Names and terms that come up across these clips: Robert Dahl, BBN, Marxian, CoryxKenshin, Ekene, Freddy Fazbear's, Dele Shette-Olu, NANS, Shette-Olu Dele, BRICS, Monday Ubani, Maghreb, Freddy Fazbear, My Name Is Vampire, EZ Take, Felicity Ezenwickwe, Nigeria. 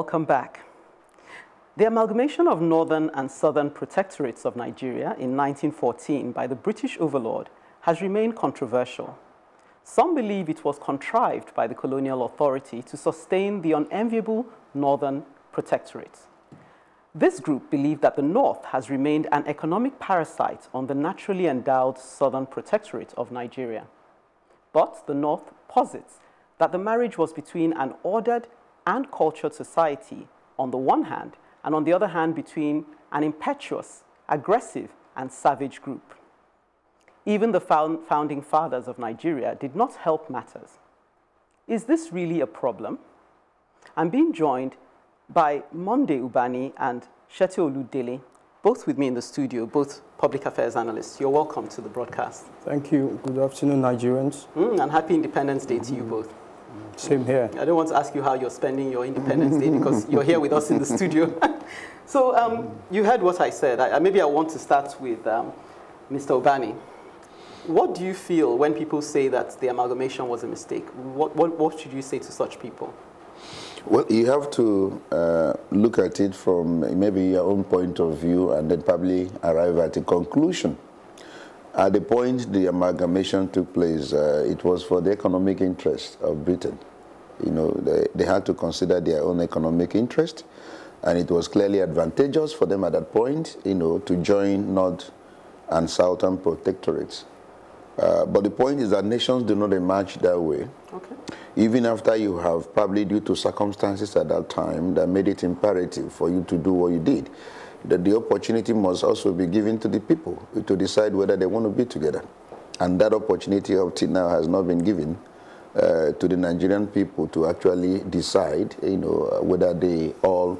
Welcome back. The amalgamation of northern and southern protectorates of Nigeria in 1914 by the British overlord has remained controversial. Some believe it was contrived by the colonial authority to sustain the unenviable northern protectorate. This group believed that the north has remained an economic parasite on the naturally endowed southern protectorate of Nigeria. But the north posits that the marriage was between an ordered and cultured society on the one hand, and on the other hand between an impetuous, aggressive, and savage group. Even the founding fathers of Nigeria did not help matters. Is this really a problem? I'm being joined by Monday Ubani and Shette-Olu Dele, both with me in the studio, both public affairs analysts. You're welcome to the broadcast. Thank you. Good afternoon, Nigerians. And happy Independence Day to you both. Same here. I don't want to ask you how you're spending your Independence Day because you're here with us in the studio. So you heard what I said. Maybe I want to start with Mr. Ubani. What do you feel when people say that the amalgamation was a mistake? What should you say to such people? Well, you have to look at it from maybe your own point of view and then probably arrive at a conclusion. At the point the amalgamation took place, it was for the economic interest of Britain. You know, they had to consider their own economic interest, and it was clearly advantageous for them at that point, you know, to join North and Southern protectorates. But the point is that nations do not emerge that way. Okay. Even after you have, probably due to circumstances at that time, that made it imperative for you to do what you did, that the opportunity must also be given to the people to decide whether they want to be together. And that opportunity up till now has not been given to the Nigerian people to actually decide, you know, whether they all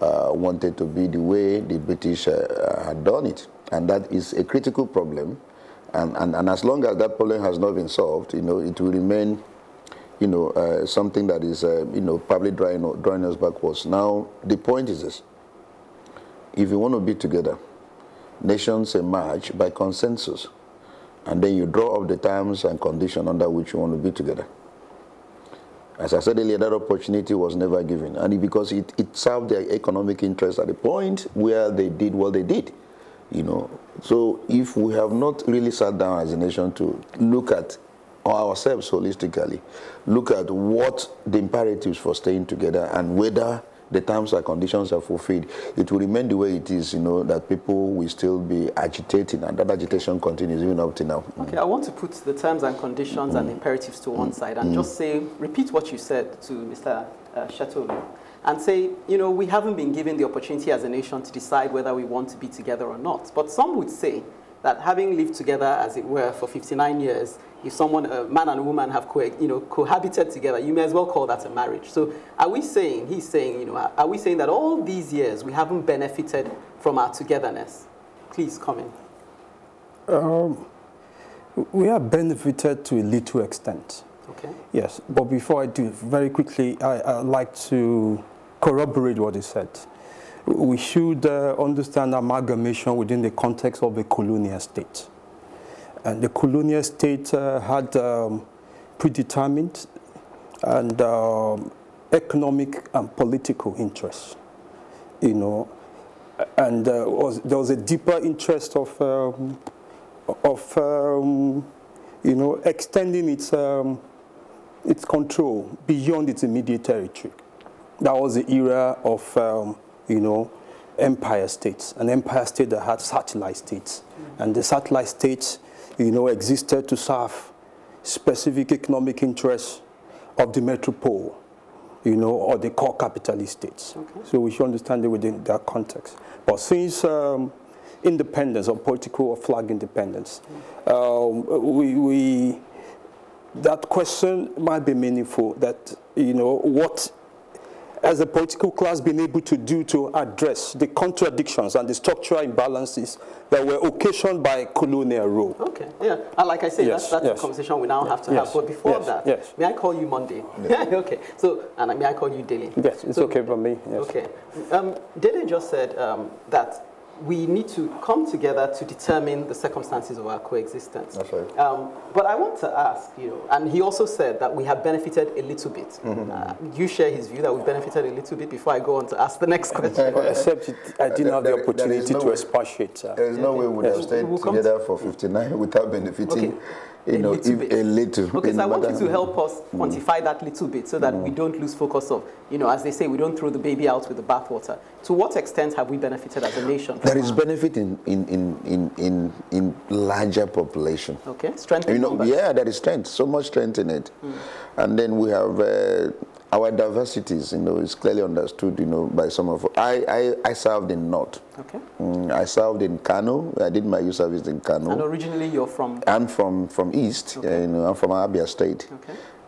wanted to be the way the British had done it. And that is a critical problem. And as long as that problem has not been solved, you know, it will remain, you know, something that is, you know, probably drawing us backwards. Now, the point is this. If you want to be together, nations emerge by consensus. And then you draw up the terms and conditions under which you want to be together. As I said earlier, that opportunity was never given. And because it served their economic interest at the point where they did what they did. You know, so if we have not really sat down as a nation to look at ourselves holistically, look at what the imperatives for staying together and whether the terms and conditions are fulfilled, it will remain the way it is, you know, that people will still be agitating, and that agitation continues even up to now. Okay, I want to put the terms and conditions and imperatives to one side and just say, repeat what you said to Mr. Shette-Olu and say, you know, we haven't been given the opportunity as a nation to decide whether we want to be together or not. But some would say that having lived together, as it were, for 59 years, if someone, a man and a woman have cohabited together, you may as well call that a marriage. So are we saying, he's saying, you know, are we saying that all these years we haven't benefited from our togetherness? Please comment. We have benefited to a little extent. Okay. Yes, but before I do, very quickly, I'd like to corroborate what he said. We should understand amalgamation within the context of a colonial state. And the colonial state had predetermined and economic and political interests, you know, and there was a deeper interest of you know, extending its control beyond its immediate territory. That was the era of, you know, empire states, an empire state that had satellite states. And the satellite states, you know, existed to serve specific economic interests of the metropole, you know, or the core capitalist states. Okay. So we should understand it within that context. But since independence or political or flag independence, that question might be meaningful, that, you know, what has the political class been able to do to address the contradictions and the structural imbalances that were occasioned by colonial rule? Okay, yeah, and like I say, yes, that's yes, a conversation we now yes, have to yes, have, but before yes, that, yes, may I call you Monday? Yes. Okay, so, and may I call you Dele? Yes, it's so, okay for me, yes. Okay, Dele just said that we need to come together to determine the circumstances of our coexistence. That's right. But I want to ask, and he also said that we have benefited a little bit. Mm-hmm. You share his view that we've benefited a little bit before I go on to ask the next question. Except I didn't have the opportunity to expatiate. There is no way we would have stayed together for 59 without benefiting. Okay. Okay, so I want you to help us quantify that little bit so that we don't lose focus of, as they say, we don't throw the baby out with the bathwater. To what extent have we benefited as a nation? There is benefit in larger population. Okay, strength. Yeah, there is strength, so much strength in it. Mm. And then we have our diversities, is clearly understood, by some of us. I served in North. Okay. I served in Kano. I did my youth service in Kano. And originally you're from? I'm from East. Okay. I'm from Abia State.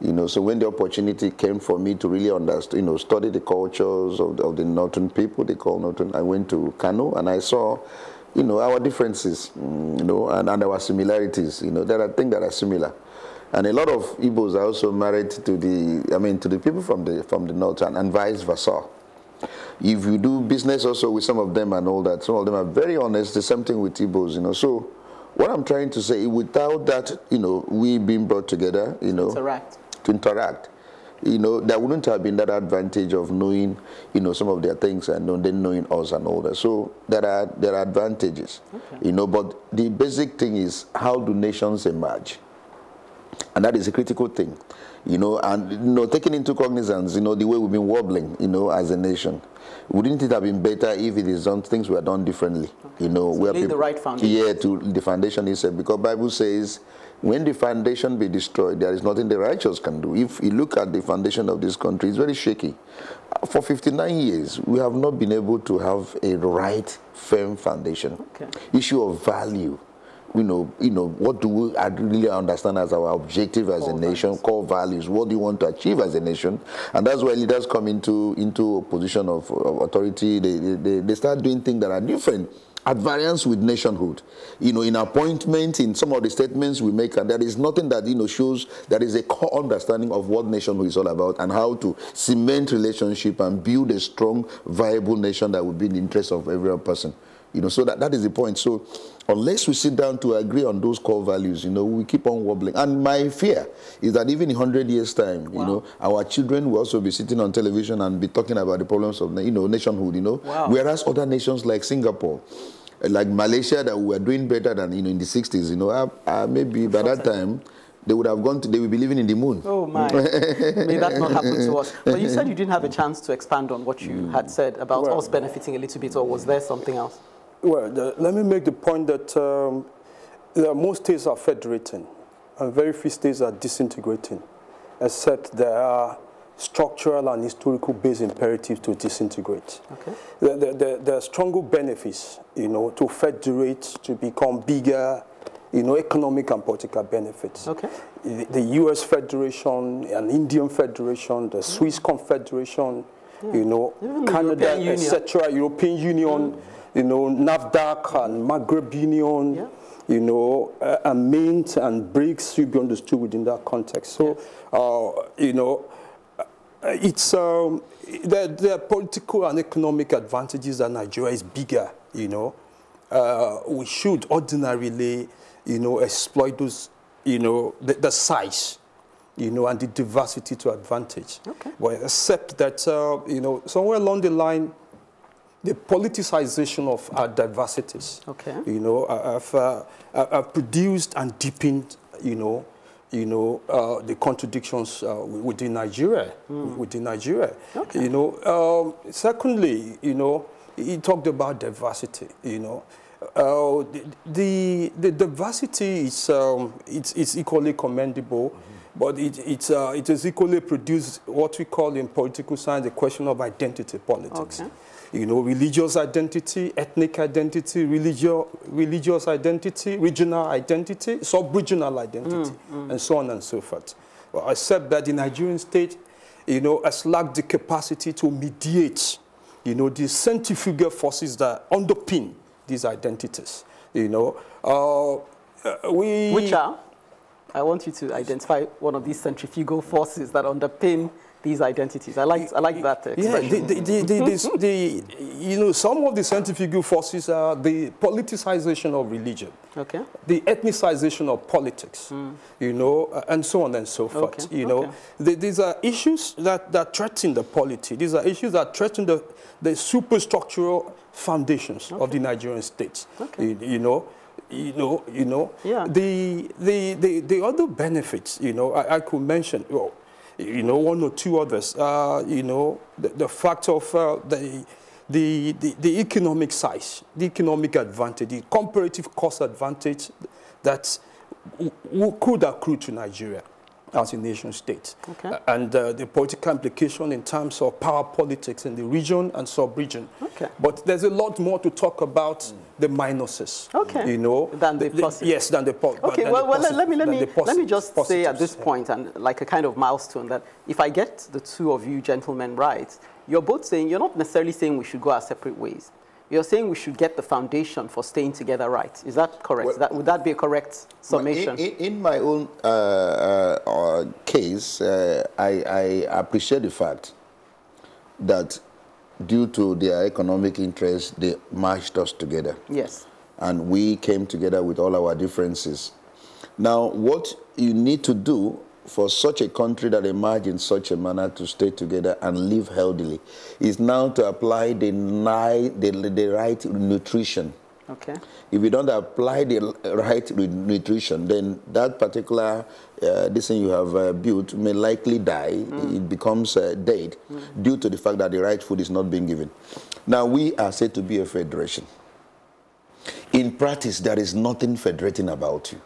Okay. So when the opportunity came for me to really understand, study the cultures of the Northern people, they call Northern, I went to Kano and I saw, our differences, and our similarities. There are things that are similar. And a lot of Igbos are also married to the people from the North, and vice versa. If you do business also with some of them and all that, some of them are very honest. The same thing with Igbos, So what I'm trying to say, without that, we being brought together, to interact, there wouldn't have been that advantage of knowing, some of their things and then knowing us and all that. So there are advantages, okay. But the basic thing is, how do nations emerge? And that is a critical thing, and taking into cognizance, the way we've been wobbling, as a nation. Wouldn't it have been better if it is done, things were done differently? Okay. So we lay the right foundation. Yeah, the foundation is said, because Bible says, when the foundation be destroyed, there is nothing the righteous can do. If you look at the foundation of this country, it's very shaky. For 59 years, we have not been able to have a right, firm foundation. Okay. Issue of value. What do we really understand as our objective as a nation, core values? What do you want to achieve as a nation? And that's why leaders come into a position of authority. They start doing things that are different, at variance with nationhood. In appointment, in some of the statements we make, and there is nothing that shows there is a core understanding of what nationhood is all about and how to cement relationship and build a strong, viable nation that would be in the interest of every person. So that is the point. So unless we sit down to agree on those core values, we keep on wobbling. And my fear is that even in 100 years' time, wow. Our children will also be sitting on television and be talking about the problems of, nationhood, wow. Whereas other nations like Singapore, like Malaysia, that were doing better than, in the 60s, maybe by that time, they would have gone to, they would be living in the moon. Oh my, may that not happen to us. But you said you didn't have a chance to expand on what you had said about us benefiting a little bit, or was there something else? Well, let me make the point that most states are federating, and very few states are disintegrating, except there are structural and historical based imperatives to disintegrate. Okay. There are stronger benefits, to federate, to become bigger, economic and political benefits. Okay. The U.S. Federation, an Indian Federation, the Swiss Confederation, yeah. Canada, etc., European Union. Mm. NAFDAC and Maghreb Union, yeah. And Mint and BRICS should be understood within that context. So, yes. It's there are political and economic advantages that Nigeria is bigger. We should ordinarily, exploit those, the size, and the diversity to advantage. Okay. But except that, somewhere along the line, the politicization of our diversities, okay. Have produced and deepened, the contradictions within Nigeria. Mm. Within Nigeria, okay. Secondly, he talked about diversity. The diversity is it's equally commendable. Mm-hmm. But it has equally produced what we call in political science the question of identity politics. Okay. Religious identity, ethnic identity, religious identity, regional identity, sub-regional identity, and so on and so forth. Well, except that the Nigerian state, has lacked the capacity to mediate, the centrifugal forces that underpin these identities. Which are? I want you to identify one of these centrifugal forces that underpin these identities. I like that expression. Yeah, you know, some of the centrifugal forces are the politicization of religion, okay, the ethnicization of politics, you know, and so on and so forth. Okay. You know, okay. These are issues that threaten the polity. These are issues that threaten the superstructural foundations okay. of the Nigerian state. Okay. You know. Yeah. The other benefits, you know, I could mention. Well, you know, one or two others. You know, the fact of the economic size, the economic advantage, the comparative cost advantage that could accrue to Nigeria as a nation state, okay. And the political implication in terms of power politics in the region and sub-region. Okay. But there's a lot more to talk about the minuses. Okay. You know, than the positives. Yes, than the positives. Okay. Well, let me just say at this point, and like a kind of milestone, that if I get the two of you gentlemen right, you're both saying you're not necessarily saying we should go our separate ways. You're saying we should get the foundation for staying together right. Is that correct? Well, would that be a correct summation? In my own case, I appreciate the fact that due to their economic interests, they marched us together. Yes. And we came together with all our differences. Now, what you need to do for such a country that emerged in such a manner to stay together and live healthily is now to apply the right nutrition. Okay. If you don't apply the right nutrition, then that particular this thing you have built may likely die. It becomes dead due to the fact that the right food is not being given. Now, we are said to be a federation. In practice, there is nothing federating about you.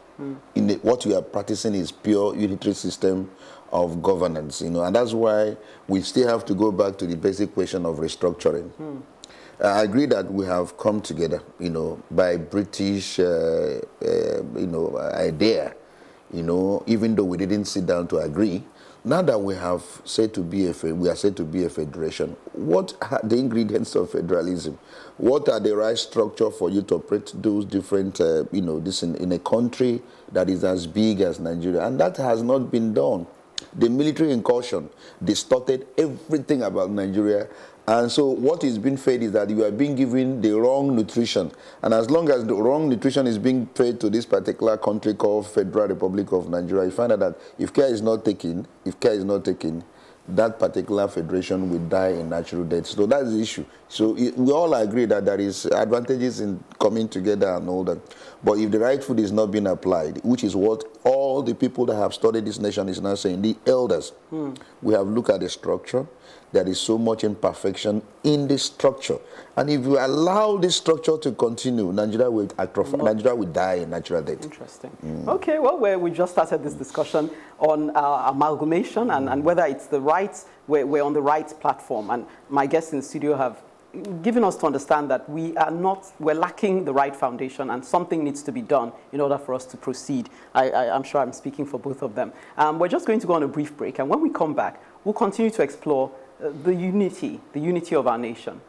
In what we are practicing is pure unitary system of governance, you know, and that's why we still have to go back to the basic question of restructuring. I agree that we have come together, you know, by British, you know, idea, you know, even though we didn't sit down to agree. Now that we have said to be we are said to be a federation, what are the ingredients of federalism? What are the right structure for you to operate those different, you know, this in a country that is as big as Nigeria? And that has not been done. The military incursion distorted everything about Nigeria. And so what is being fed is that you are being given the wrong nutrition. And as long as the wrong nutrition is being fed to this particular country called Federal Republic of Nigeria, you find out that if care is not taken, that particular federation will die a natural death. So that's the issue. So we all agree that there is advantages in coming together and all that. But if the right food is not being applied, which is what all the people that have studied this nation is now saying, the elders, we have looked at the structure. There is so much imperfection in this structure. And if you allow this structure to continue, Nigeria will atrophy. Nigeria will die a natural death. Interesting. Okay, well, we just started this discussion on amalgamation and whether it's the right, we're on the right platform. And my guests in the studio have given us to understand that we are not, we're lacking the right foundation and something needs to be done in order for us to proceed. I'm sure I'm speaking for both of them. We're just going to go on a brief break. And when we come back, we'll continue to explore the unity of our nation.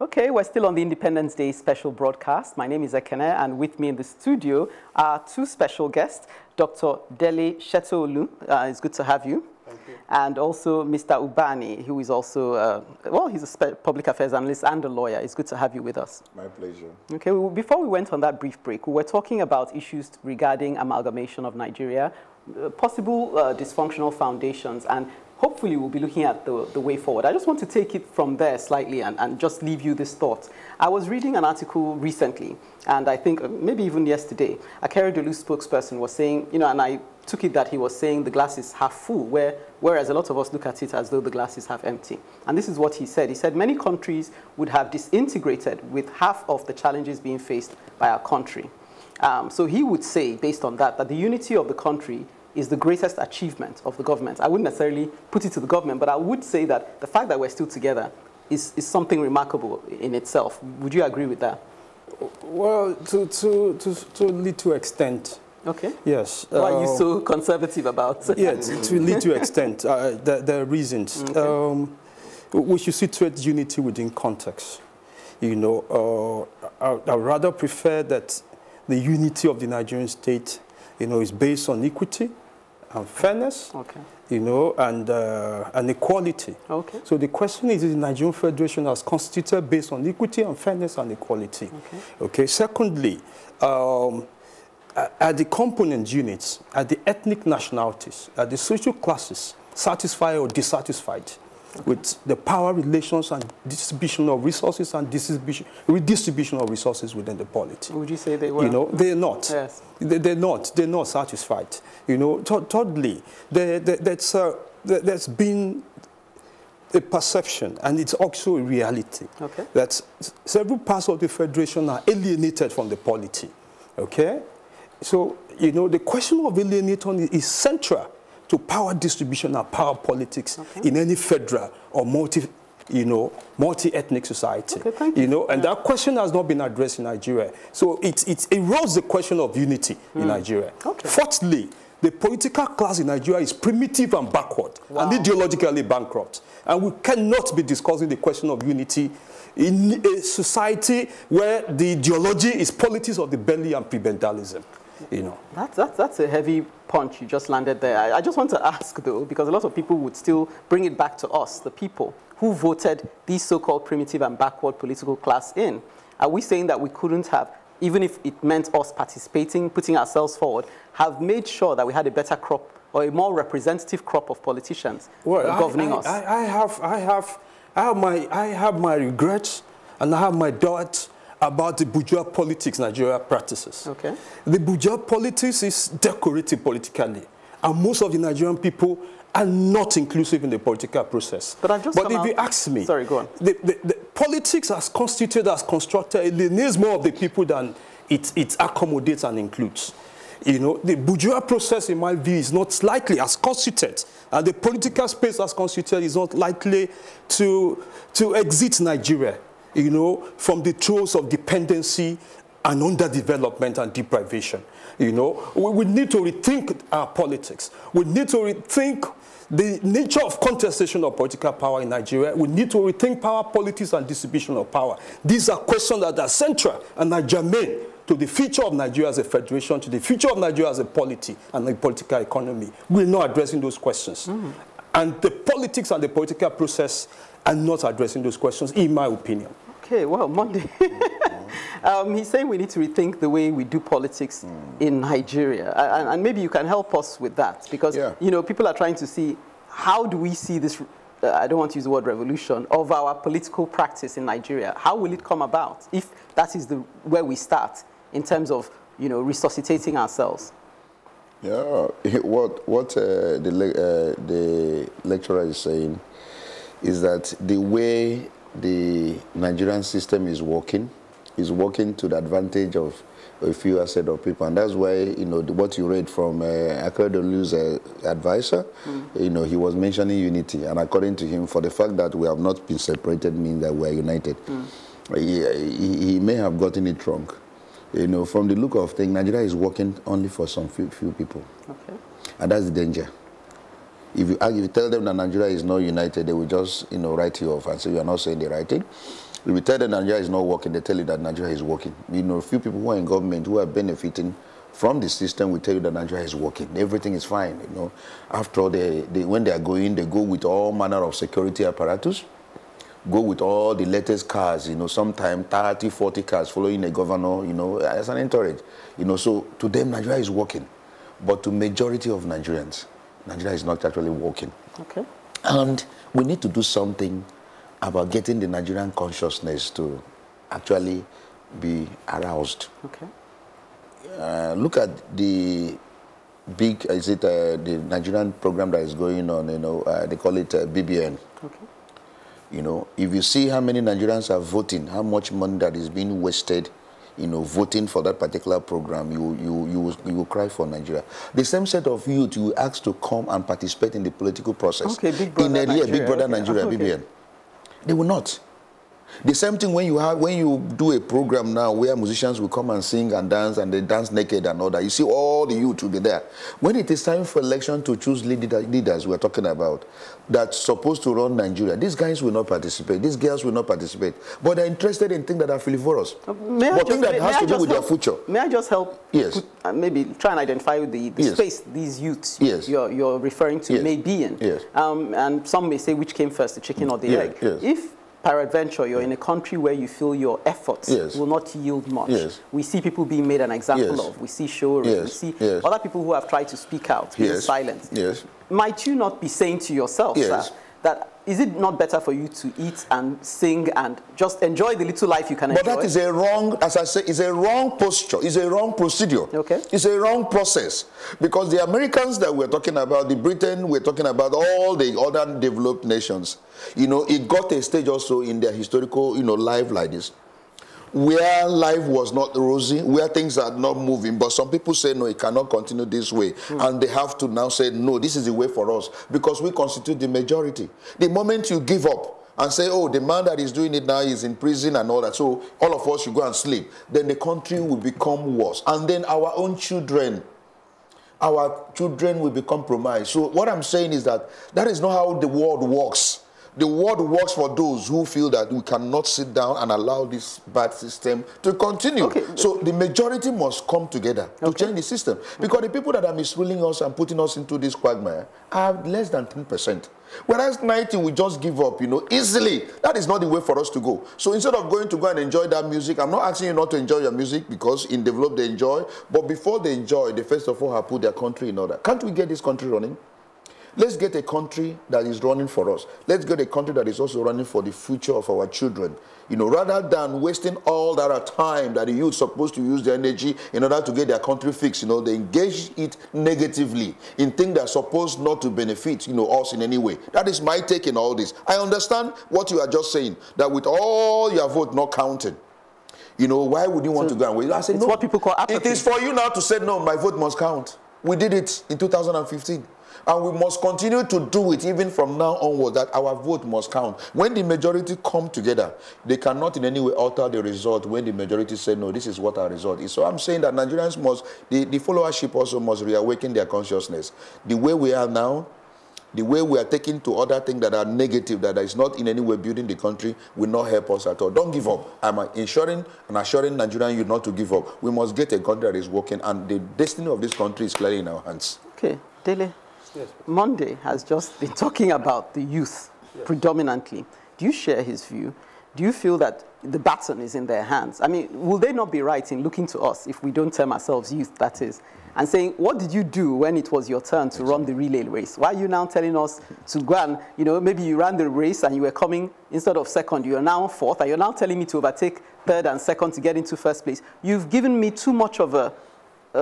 Okay, we're still on the Independence Day special broadcast. My name is Ekene, and with me in the studio are two special guests, Dr. Dele Shette-Olu. It's good to have you. And also Mr. Ubani, who is also, well, he's a public affairs analyst and a lawyer. It's good to have you with us. My pleasure. Okay, well, before we went on that brief break, we were talking about issues regarding amalgamation of Nigeria, possible dysfunctional foundations, and hopefully we'll be looking at the way forward. I just want to take it from there slightly and just leave you this thought. I was reading an article recently, and I think maybe even yesterday, Akeredolu's spokesperson was saying, you know, and I took it that he was saying the glass is half full, whereas a lot of us look at it as though the glass is half empty. And this is what he said. He said many countries would have disintegrated with half of the challenges being faced by our country. So he would say, based on that, that the unity of the country is the greatest achievement of the government. I wouldn't necessarily put it to the government, but I would say that the fact that we're still together is something remarkable in itself. Would you agree with that? Well, to a little extent. Okay. Yes. Why are you so conservative about it? Yes, to a little extent. There are reasons. Okay. we should see trade unity within context. You know, I rather prefer that the unity of the Nigerian state, you know, is based on equity and fairness, okay, you know, and equality. Okay. So the question is the Nigerian Federation as constituted based on equity and fairness and equality? Okay. Okay. Secondly, are the component units, are the ethnic nationalities, are the social classes satisfied or dissatisfied with the power relations and distribution of resources and redistribution of resources within the polity? Would you say they were? You know, they're not. Yes. They're not satisfied. You know, totally. There's been a perception, and it's also a reality, okay, that several parts of the Federation are alienated from the polity. Okay? So, you know, the question of alienation is central to power distribution and power politics, okay, in any federal or multi-ethnic society. Okay, you know, and that question has not been addressed in Nigeria. So it erodes the question of unity in Nigeria. Okay. Fourthly, the political class in Nigeria is primitive and backward, wow, and ideologically bankrupt. And we cannot be discussing the question of unity in a society where the ideology is politics of the belly and prebendalism. You know, that's a heavy punch you just landed there. I just want to ask, though, because a lot of people would still bring it back to us, the people who voted these so-called primitive and backward political class in. Are we saying that we couldn't have, even if it meant us participating, putting ourselves forward, have made sure that we had a better crop or a more representative crop of politicians governing us? I have my regrets and I have my doubts about the bourgeois politics Nigeria practices. Okay. The bourgeois politics is decorative politically, and most of the Nigerian people are not inclusive in the political process. But if you ask me, sorry, go on. The politics as constituted, as constructed, alienates more of the people than it accommodates and includes. You know, the bourgeois process, in my view, is not likely as constituted, and the political space as constituted is not likely to exit Nigeria, you know, from the throes of dependency and underdevelopment and deprivation. You know, we need to rethink our politics. We need to rethink the nature of contestation of political power in Nigeria. We need to rethink power politics and distribution of power. These are questions that are central and are germane to the future of Nigeria as a federation, to the future of Nigeria as a polity and a political economy. We're not addressing those questions. Mm. And the politics and the political process are not addressing those questions, in my opinion. Okay, well, Monday, he's saying we need to rethink the way we do politics in Nigeria. And maybe you can help us with that, because, you know, people are trying to see, how do we see this, I don't want to use the word revolution, of our political practice in Nigeria? How will it come about, if that is where we start, in terms of, you know, resuscitating ourselves? Yeah, what the lecturer is saying is that the way the Nigerian system is working to the advantage of a fewer set of people. And that's why, you know, what you read from Shette-Olu's advisor, you know, he was mentioning unity. And according to him, for the fact that we have not been separated means that we are united. Mm. He may have gotten it wrong. You know, from the look of things, Nigeria is working only for some few people. Okay. And that's the danger. If you tell them that Nigeria is not united, they will just, you know, write you off and say you are not saying the right thing. If you tell them Nigeria is not working, they tell you that Nigeria is working. You know, few people who are in government who are benefiting from the system will tell you that Nigeria is working. Everything is fine, you know. After all, when they are going, they go with all manner of security apparatus, go with all the latest cars, you know, sometimes 30, 40 cars following a governor, you know, as an entourage. You know, so to them, Nigeria is working. But to majority of Nigerians, Nigeria is not actually working. Okay. And we need to do something about getting the Nigerian consciousness to actually be aroused. Okay. Look at the big, the Nigerian program that is going on, you know, they call it BBN. Okay. You know, if you see how many Nigerians are voting, how much money that is being wasted, you know, voting for that particular program, you will cry for Nigeria. The same set of youth you will ask to come and participate in the political process. Okay, Big Brother Nigeria, Big Brother Nigeria, BBN. They will not. The same thing when you have, when you do a program now where musicians will come and sing and they dance naked and all that. You see all the youth will be there. When it is time for election to choose leaders we're talking about, that's supposed to run Nigeria, these guys will not participate. These girls will not participate. But they're interested in things that are frivolous. But things that has to do with their future. May I just help? Yes. Maybe try and identify the space these youths you're referring to may be in. Yes. And some may say which came first, the chicken or the egg. Yes. If peradventure you're in a country where you feel your efforts will not yield much. Yes. We see people being made an example of. We see Shore. We see other people who have tried to speak out, being silent. Yes. Might you not be saying to yourself, sir, that is it not better for you to eat and sing and just enjoy the little life you can enjoy? But that is a wrong, as I say, is a wrong posture, is a wrong procedure. Okay. It's a wrong process. Because the Americans that we're talking about, the Britain, we're talking about all the other developed nations, you know, it got a stage also in their historical, you know, life like this, where life was not rosy, where things are not moving, but some people say, no, it cannot continue this way. And they have to now say, no, this is the way for us, because we constitute the majority. The moment you give up and say, oh, the man that is doing it now is in prison and all that, so all of us should go and sleep, then the country will become worse. And then our own children, will be compromised. So what I'm saying is that that is not how the world works. The world works for those who feel that we cannot sit down and allow this bad system to continue. Okay. So the majority must come together to change the system. Because the people that are misruling us and putting us into this quagmire are less than 10%. Whereas 90, we just give up, you know, easily. That is not the way for us to go. So instead of going to go and enjoy that music, I'm not asking you not to enjoy your music, because in develop they enjoy. But before they enjoy, they first of all have put their country in order. Can't we get this country running? Let's get a country that is running for us. Let's get a country that is also running for the future of our children. You know, rather than wasting all that time that the youth supposed to use their energy in order to get their country fixed, you know, they engage it negatively in things that are supposed not to benefit, you know, us in any way. That is my take in all this. I understand what you are just saying, that with all your vote not counted, you know, why would you want to go and wait? I said, no. It's what people call apathy. It is for you now to say, no, my vote must count. We did it in 2015. And we must continue to do it even from now onward, that our vote must count. When the majority come together, they cannot in any way alter the result when the majority say, no, this is what our result is. So I'm saying that Nigerians must, the followership also must reawaken their consciousness. The way we are now, the way we are taking to other things that are negative, that is not in any way building the country, will not help us at all. Don't give up. I'm ensuring and assuring Nigerian youth not to give up. We must get a country that is working, and the destiny of this country is clearly in our hands. Okay, Dele. Yes. Monday has just been talking about the youth predominantly. Do you share his view? Do you feel that the baton is in their hands? I mean, will they not be right in looking to us, if we don't term ourselves youth, that is, and saying, what did you do when it was your turn to run the relay race? Why are you now telling us to go and, you know, maybe you ran the race and you were coming, instead of second, you are now fourth, and you're now telling me to overtake third and second to get into first place. You've given me too much of a,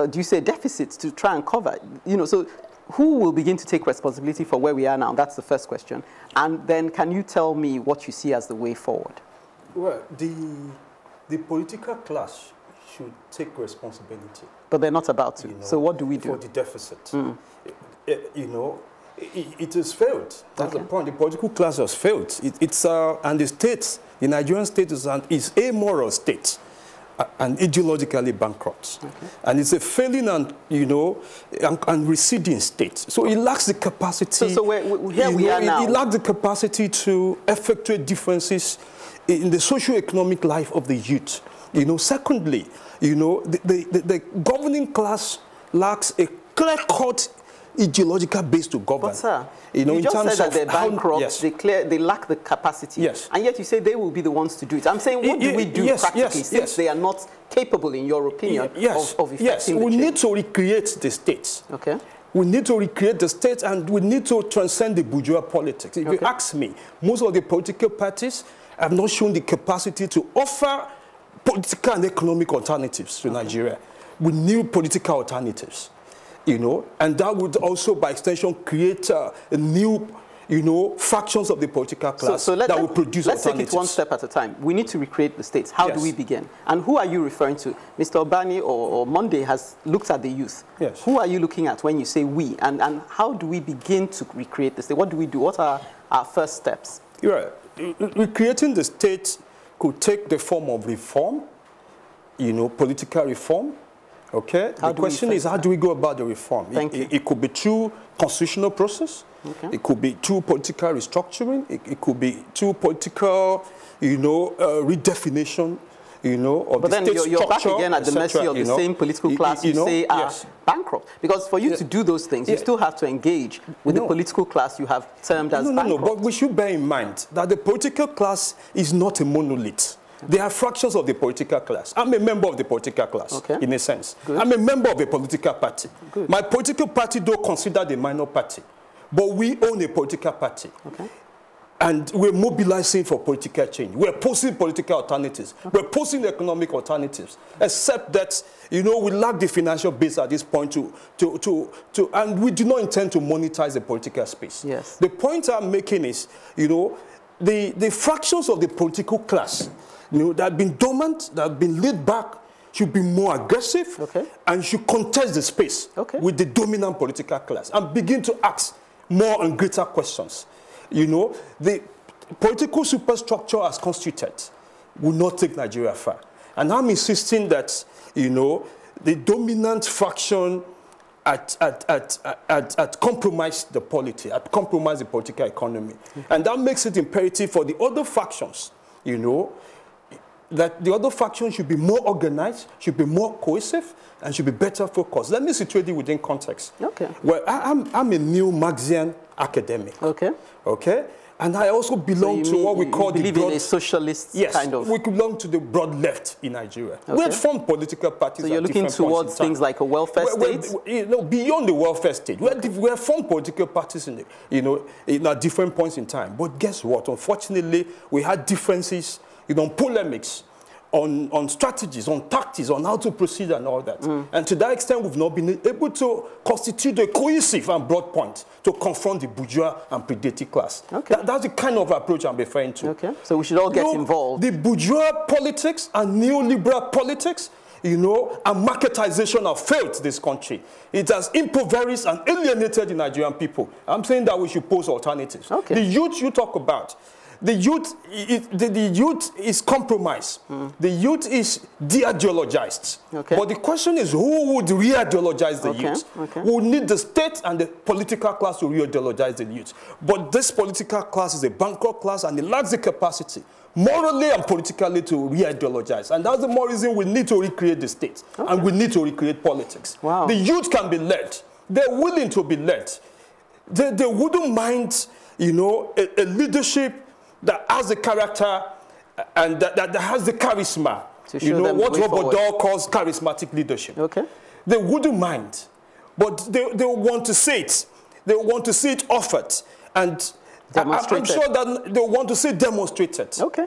do you say, deficit to try and cover, you know, so... Who will begin to take responsibility for where we are now? That's the first question. And then can you tell me what you see as the way forward? Well, the political class should take responsibility. But they're not about to. You know, so what do we do? For the deficit. You know, it has failed. That's the point. The political class has failed. And the state, the Nigerian state is an amoral state. And ideologically bankrupt. And it's a failing and, you know, and receding state. So it lacks the capacity. So here we are now. It lacks the capacity to effectuate differences in the socio-economic life of the youth. You know, secondly, you know, the governing class lacks a clear-cut ideological base to govern. But sir, you know, you just said that they're bankrupt, they lack the capacity, and yet you say they will be the ones to do it. I'm saying, what do we do practically since they are not capable, in your opinion, of effecting the change? We need to recreate the states. Okay. We need to recreate the state, and we need to transcend the bourgeois politics. If you ask me, most of the political parties have not shown the capacity to offer political and economic alternatives to Nigeria. We need political alternatives. You know, and that would also, by extension, create new, you know, factions of the political class that will produce alternatives. Let's take it one step at a time. We need to recreate the states. How do we begin? And who are you referring to? Mr. Ubani or Monday has looked at the youth. Yes. Who are you looking at when you say we? And how do we begin to recreate the state? What do we do? What are our first steps? Recreating the state could take the form of reform, you know, political reform. Okay. The question is, how do we go about the reform? It could be through constitutional process. Okay. It could be through political restructuring. It could be through political, you know, redefinition, you know, of the state structure. But then you're back again at the mercy of the same political class you say are bankrupt. Because for you to do those things, you still have to engage with the political class you have termed as bankrupt. No, but we should bear in mind that the political class is not a monolith. There are fractures of the political class. I'm a member of the political class, in a sense. Good. I'm a member of a political party. Good. My political party, though, considered a minor party. But we own a political party. Okay. And we're mobilizing for political change. We're posing political alternatives. Okay. We're posing economic alternatives. Except that, you know, we lack the financial base at this point and we do not intend to monetize the political space. Yes. The point I'm making is, you know, the fractures of the political class, you know, that have been dormant, that have been laid back, should be more aggressive and should contest the space with the dominant political class and begin to ask more and greater questions. You know, the political superstructure as constituted will not take Nigeria far. And I'm insisting that, you know, the dominant fraction had compromised the polity, had compromised the political economy. And that makes it imperative for the other factions, you know, that the other faction should be more organized, should be more cohesive, and should be better focused. Let me situate it within context. Okay. Well, I'm a new Marxian academic. Okay. Okay. And I also belong to what we call the broad... socialist kind of... Yes, we belong to the broad left in Nigeria. Okay. We had formed political parties. So you're looking towards things like a welfare state? You know, beyond the welfare state. Okay. We had formed political parties in the, you know, at different points in time. But guess what? Unfortunately, we had differences, you know, polemics, on strategies, on tactics, on how to proceed and all that. And to that extent, we've not been able to constitute a cohesive and broad point to confront the bourgeois and predatory class. Okay. That's the kind of approach I'm referring to. Okay. So we should all get involved. The bourgeois politics and neoliberal politics, you know, and marketization have failed this country. It has impoverished and alienated the Nigerian people. I'm saying that we should pose alternatives. Okay. The youth you talk about, the youth is compromised. The youth is de-ideologized. But the question is, who would re-ideologize the youth? We would need the state and the political class to re-ideologize the youth. But this political class is a bankrupt class and it lacks the capacity, morally and politically, to re-ideologize. And that's the more reason we need to recreate the state. And we need to recreate politics. Wow. The youth can be led. They're willing to be led. They wouldn't mind, you know, a leadership that has the character and that has the charisma. You know, what Robert Dahl calls charismatic leadership. Okay. They wouldn't mind, but they want to see it. They want to see it offered. And I'm sure that they want to see it demonstrated. Okay.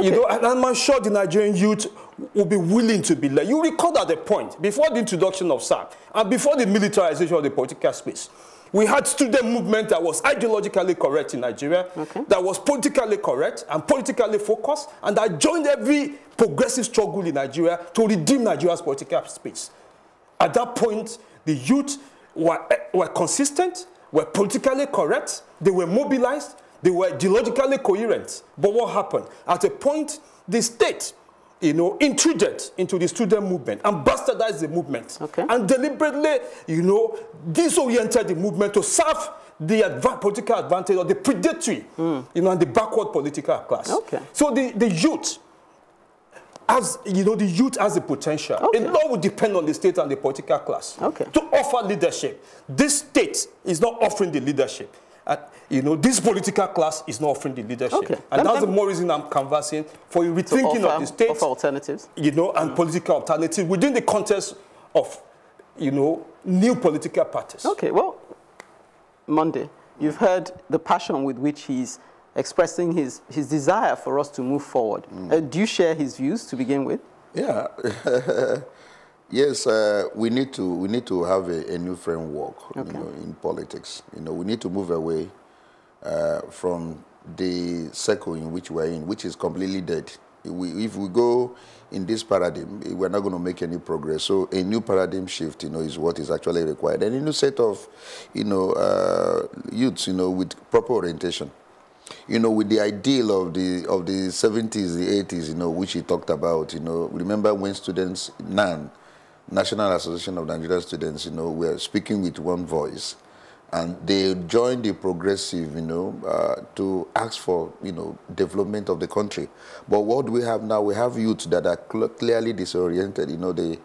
You know, and I'm sure the Nigerian youth will be willing to be led. You recall at the point, before the introduction of SARC, and before the militarization of the political space, we had student movement that was ideologically correct in Nigeria, that was politically correct and politically focused, and that joined every progressive struggle in Nigeria to redeem Nigeria's political space. At that point, the youth were consistent, were politically correct, they were mobilized, they were ideologically coherent. But what happened? At a point, the state, you know, intruded into the student movement and bastardized the movement and deliberately, you know, disoriented the movement to serve the political advantage of the predatory, you know, and the backward political class. So the youth, as you know, the youth has the potential. A lot will depend on the state and the political class to offer leadership. This state is not offering the leadership. You know, this political class is not offering the leadership. And that's the more reason I'm canvassing for a rethinking of the state. Offer alternatives. You know, and political alternatives within the context of, you know, new political parties. Okay, well, Monday, you've heard the passion with which he's expressing his desire for us to move forward. Do you share his views to begin with? Yeah. Yes, we need to have a new framework, you know, in politics. You know, we need to move away from the circle in which we're in, which is completely dead. If we go in this paradigm, we're not going to make any progress. So a new paradigm shift, you know, is what is actually required, and a new set of, you know, youths, you know, with proper orientation. you know, with the ideal of the 70s, the 80s, you know, which he talked about, you know. Remember when students, NAN, National Association of Nigerian Students, you know, were speaking with one voice, and they joined the progressive, you know, to ask for, you know, development of the country. But what we have now, we have youths that are clearly disoriented, you know, they,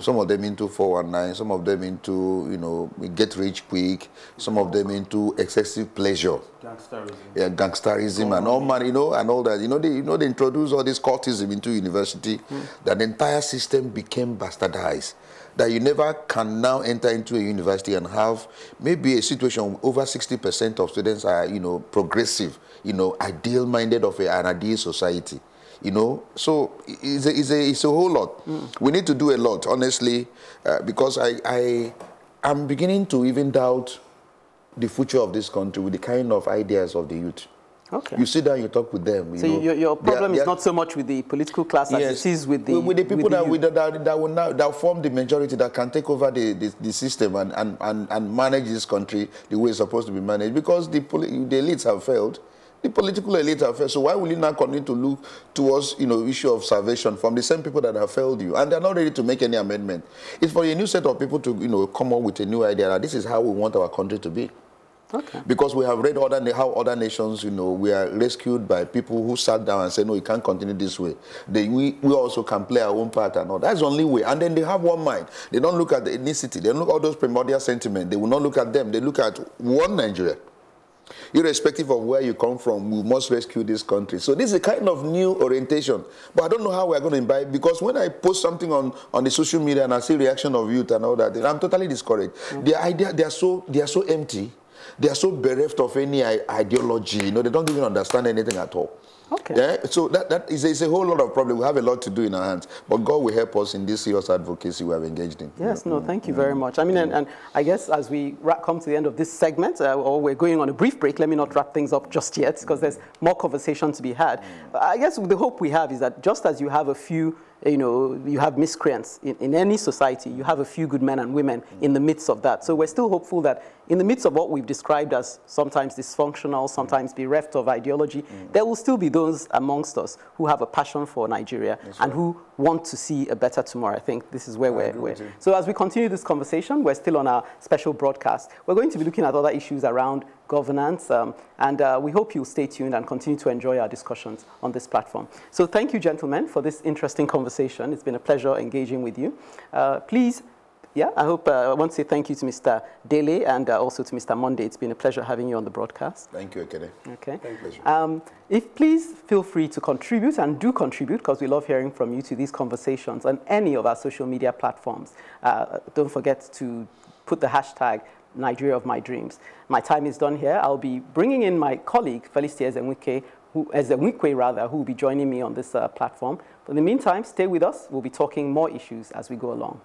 some of them into 419, some of them into, you know, get rich quick, some of them into excessive pleasure. Gangsterism. Yeah, gangsterism and all man, you know, and all that. You know, they introduced all this cultism into university. That the entire system became bastardized. That you never can now enter into a university and have maybe a situation over 60% of students are, you know, progressive, you know, ideal-minded of an ideal society. You know, so it's a whole lot. We need to do a lot, honestly, because I'm beginning to even doubt the future of this country with the kind of ideas of the youth. Okay. You sit down, you talk with them. You so know, your problem is not so much with the political class as it is with the people that will now that form the majority that can take over the system and manage this country the way it's supposed to be managed, because the elites have failed. The political elite have failed, so why will you now continue to look towards, you know, issue of salvation from the same people that have failed you, and they're not ready to make any amendment? It's for a new set of people to, you know, come up with a new idea that this is how we want our country to be. Okay. Because we have read how other nations, you know, we are rescued by people who sat down and said, no, you can't continue this way. We also can play our own part and all. That's the only way. And then they have one mind. They don't look at the ethnicity. They don't look at all those primordial sentiments. They will not look at them. They look at one Nigeria. Irrespective of where you come from, we must rescue this country. So this is a kind of new orientation. But I don't know how we're going to imbibe, because when I post something on the social media and I see reaction of youth and all that, I'm totally discouraged. The idea, they are so empty. They are so bereft of any ideology. You know, they don't even understand anything at all. Okay. Yeah? So that is a whole lot of problem. We have a lot to do in our hands. But God will help us in this serious advocacy we have engaged in. Yes, no, thank you very much. I mean, and I guess as we come to the end of this segment, or we're going on a brief break, let me not wrap things up just yet, because there's more conversation to be had. I guess the hope we have is that just as you have a few, you know, you have miscreants in any society, you have a few good men and women in the midst of that. So we're still hopeful that in the midst of what we've described as sometimes dysfunctional, sometimes bereft of ideology, there will still be those amongst us who have a passion for Nigeria who want to see a better tomorrow. I think this is where we're. So as we continue this conversation, we're still on our special broadcast. We're going to be looking at other issues around governance, and we hope you'll stay tuned and continue to enjoy our discussions on this platform. So thank you, gentlemen, for this interesting conversation. It's been a pleasure engaging with you. Please, I want to say thank you to Mr. Dele and also to Mr. Monday. It's been a pleasure having you on the broadcast. Thank you, Ekene. Okay. Thank you. Please feel free to contribute, and do contribute, because we love hearing from you, to these conversations on any of our social media platforms. Don't forget to put the hashtag Nigeria of my dreams. My time is done here. I'll be bringing in my colleague, Felicity Ezenwickwe, who will be joining me on this platform. But in the meantime, stay with us. We'll be talking more issues as we go along.